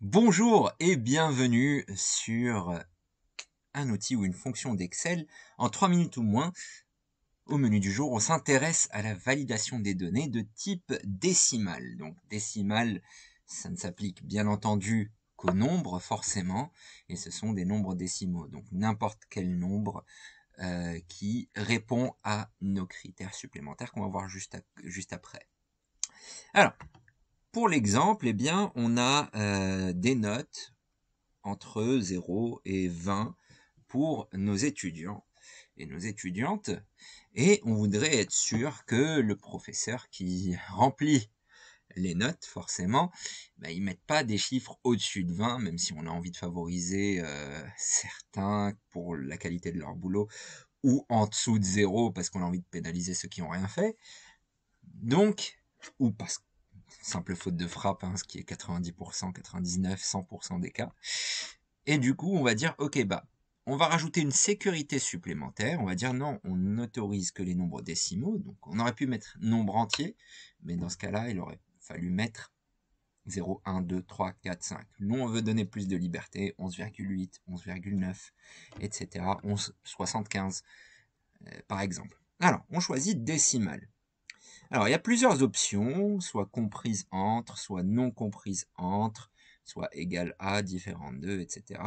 Bonjour et bienvenue sur un outil ou une fonction d'Excel. En 3 minutes ou moins, au menu du jour, on s'intéresse à la validation des données de type décimal. Donc décimal, ça ne s'applique bien entendu qu'aux nombres forcément, et ce sont des nombres décimaux. Donc n'importe quel nombre qui répond à nos critères supplémentaires qu'on va voir juste après. Alors, pour l'exemple, eh bien, on a des notes entre 0 et 20 pour nos étudiants et nos étudiantes. Et on voudrait être sûr que le professeur qui remplit les notes, forcément, bah, ils ne mettent pas des chiffres au-dessus de 20, même si on a envie de favoriser certains pour la qualité de leur boulot, ou en dessous de 0 parce qu'on a envie de pénaliser ceux qui n'ont rien fait. Donc, ou parce que simple faute de frappe, hein, ce qui est 90%, 99%, 100% des cas. Et du coup, on va dire, ok, bah, on va rajouter une sécurité supplémentaire. On va dire, non, on n'autorise que les nombres décimaux. Donc, on aurait pu mettre nombre entier, mais dans ce cas-là, il aurait fallu mettre 0, 1, 2, 3, 4, 5. Nous, on veut donner plus de liberté, 11,8, 11,9, etc. 11, 75, par exemple. Alors, on choisit décimal. Alors, il y a plusieurs options, soit comprise entre, soit non comprise entre, soit égale à, différente de, etc.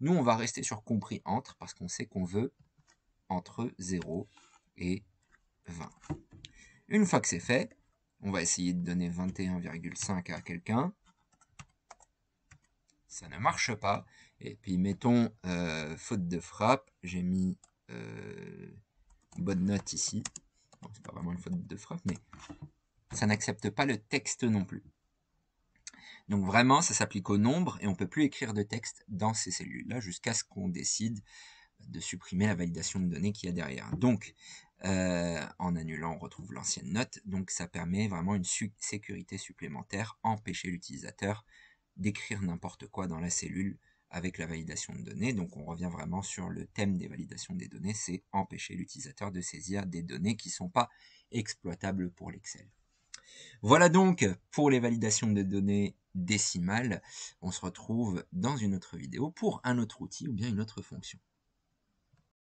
Nous, on va rester sur compris entre parce qu'on sait qu'on veut entre 0 et 20. Une fois que c'est fait, on va essayer de donner 21,5 à quelqu'un. Ça ne marche pas. Et puis, mettons faute de frappe. J'ai mis bonne note ici. C'est pas vraiment une faute de frappe, mais ça n'accepte pas le texte non plus. Donc vraiment, ça s'applique au nombre et on ne peut plus écrire de texte dans ces cellules-là jusqu'à ce qu'on décide de supprimer la validation de données qu'il y a derrière. Donc, en annulant, on retrouve l'ancienne note. Donc ça permet vraiment une sécurité supplémentaire, empêcher l'utilisateur d'écrire n'importe quoi dans la cellule avec la validation de données. Donc on revient vraiment sur le thème des validations des données, c'est empêcher l'utilisateur de saisir des données qui ne sont pas exploitables pour l'Excel. Voilà donc pour les validations de données décimales. On se retrouve dans une autre vidéo pour un autre outil ou bien une autre fonction.